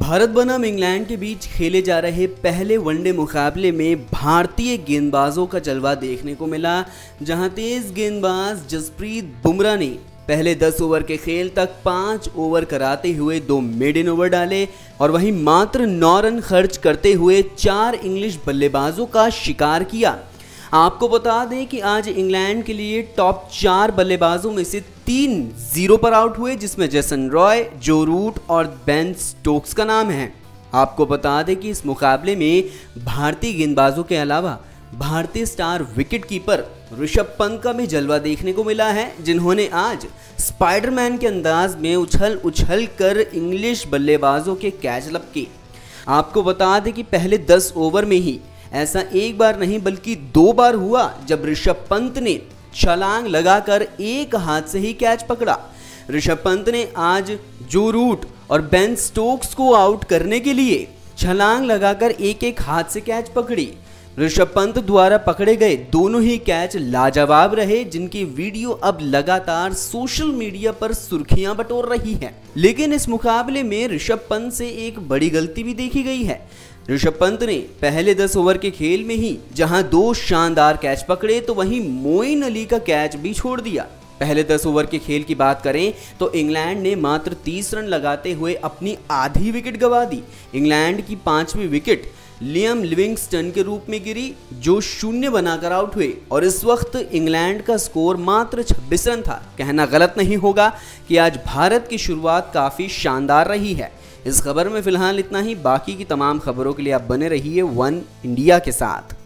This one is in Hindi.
भारत बनाम इंग्लैंड के बीच खेले जा रहे पहले वनडे मुकाबले में भारतीय गेंदबाजों का जलवा देखने को मिला, जहां तेज गेंदबाज जसप्रीत बुमराह ने पहले 10 ओवर के खेल तक 5 ओवर कराते हुए 2 मिड इन ओवर डाले और वहीं मात्र 9 रन खर्च करते हुए 4 इंग्लिश बल्लेबाजों का शिकार किया। आपको बता दें कि आज इंग्लैंड के लिए टॉप 4 बल्लेबाजों में से 3 0 पर आउट हुए, जिसमें जेसन रॉय, जो रूट और बेन स्टोक्स का नाम है। आपको बता दें कि इस मुकाबले में भारतीय गेंदबाजों के अलावा भारतीय स्टार विकेटकीपर ऋषभ पंत का भी जलवा देखने को मिला है, जिन्होंने आज स्पाइडरमैन के अंदाज में उछल कर इंग्लिश बल्लेबाजों के कैच लपके। आपको बता दें कि पहले 10 ओवर में ही ऐसा एक बार नहीं बल्कि 2 बार हुआ, जब ऋषभ पंत ने छलांग लगाकर एक हाथ से ही कैच पकड़ा। ऋषभ पंत ने आज जो रूट और बेन स्टोक्स को आउट करने के लिए छलांग लगाकर एक हाथ से कैच पकड़ी। ऋषभ पंत द्वारा पकड़े गए दोनों ही कैच लाजवाब रहे, जिनकी वीडियो अब लगातार सोशल मीडिया पर सुर्खियां बटोर रही है। लेकिन इस मुकाबले में ऋषभ पंत से एक बड़ी गलती भी देखी गई है। ऋषभ पंत ने पहले 10 ओवर के खेल में ही जहां 2 शानदार कैच पकड़े, तो वहीं मोइन अली का कैच भी छोड़ दिया। पहले 10 ओवर के खेल की बात करें तो इंग्लैंड ने मात्र 30 रन लगाते हुए अपनी आधी विकेट गंवा दी। इंग्लैंड की 5वीं विकेट लियम लिविंगस्टन के रूप में गिरी, जो 0 बनाकर आउट हुए और इस वक्त इंग्लैंड का स्कोर मात्र 26 रन था। कहना गलत नहीं होगा कि आज भारत की शुरुआत काफ़ी शानदार रही है। इस खबर में फिलहाल इतना ही। बाकी की तमाम खबरों के लिए आप बने रहिए वन इंडिया के साथ।